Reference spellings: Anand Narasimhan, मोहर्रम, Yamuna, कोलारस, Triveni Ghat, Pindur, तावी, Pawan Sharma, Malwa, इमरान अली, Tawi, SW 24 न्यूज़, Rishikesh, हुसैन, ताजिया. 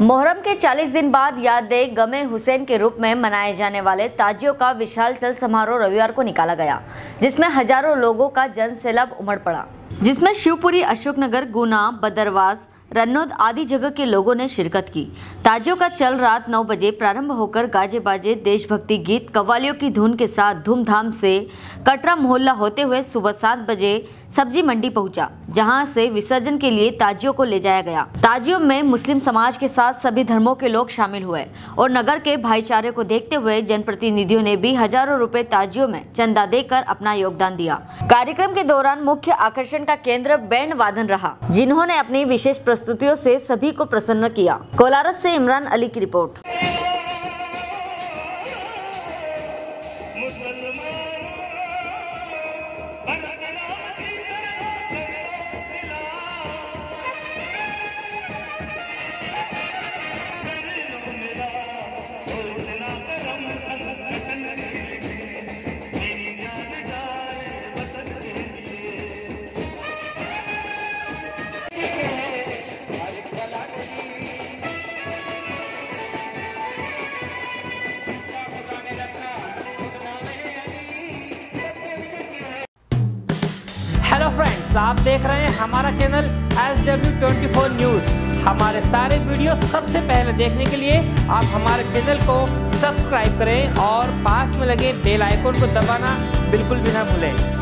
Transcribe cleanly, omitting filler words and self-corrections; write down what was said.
मोहर्रम के 40 दिन बाद याद गमे हुसैन के रूप में मनाए जाने वाले ताजियों का विशाल चल समारोह रविवार को निकाला गया, जिसमें हजारों लोगों का जन सैलाब उमड़ पड़ा, जिसमें शिवपुरी, अशोकनगर, गुना, बदरवास, रन्नौद आदि जगह के लोगों ने शिरकत की। ताजियों का चल रात 9 बजे प्रारंभ होकर गाजे बाजे, देशभक्ति गीत, कव्वालियों की धुन के साथ धूमधाम से कटरा मोहल्ला होते हुए सुबह 7 बजे सब्जी मंडी पहुंचा, जहां से विसर्जन के लिए ताजियों को ले जाया गया। ताजियों में मुस्लिम समाज के साथ सभी धर्मों के लोग शामिल हुए और नगर के भाईचारे को देखते हुए जनप्रतिनिधियों ने भी हजारों रुपए ताजियों में चंदा देकर अपना योगदान दिया। कार्यक्रम के दौरान मुख्य आकर्षण का केंद्र बैंड वादन रहा, जिन्होंने अपनी विशेष प्रस्तुतियों से सभी को प्रसन्न किया। कोलारस से इमरान अली की रिपोर्ट। हेलो फ्रेंड्स, आप देख रहे हैं हमारा चैनल SW 24 न्यूज़। हमारे सारे वीडियो सबसे पहले देखने के लिए आप हमारे चैनल को सब्सक्राइब करें और पास में लगे बेल आइकन को दबाना बिल्कुल भी ना भूलें।